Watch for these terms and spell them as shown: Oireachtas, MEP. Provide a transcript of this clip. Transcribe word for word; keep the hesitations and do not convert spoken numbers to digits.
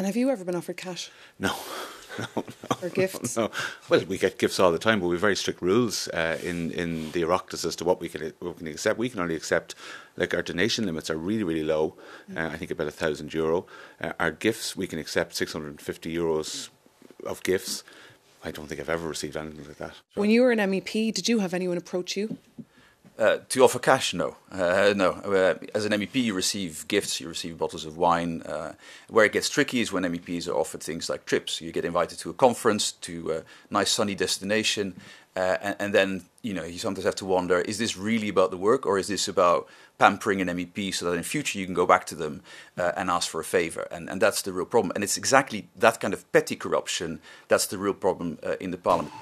And have you ever been offered cash? No. No, no, or gifts? No, no. Well, we get gifts all the time, but we have very strict rules uh, in, in the Oireachtas as to what we can, what we can accept. We can only accept, like, our donation limits are really, really low, mm. uh, I think about one thousand euro. Uh, our gifts, we can accept six hundred fifty euros of gifts. I don't think I've ever received anything like that. When you were an M E P, did you have anyone approach you? Uh, to offer cash, no. Uh, no. Uh, as an M E P, you receive gifts, you receive bottles of wine. Uh, where it gets tricky is when M E Ps are offered things like trips. You get invited to a conference, to a nice sunny destination, uh, and, and then you know you sometimes have to wonder, is this really about the work, or is this about pampering an M E P so that in future you can go back to them uh, and ask for a favour? And, and that's the real problem. And it's exactly that kind of petty corruption that's the real problem uh, in the Parliament.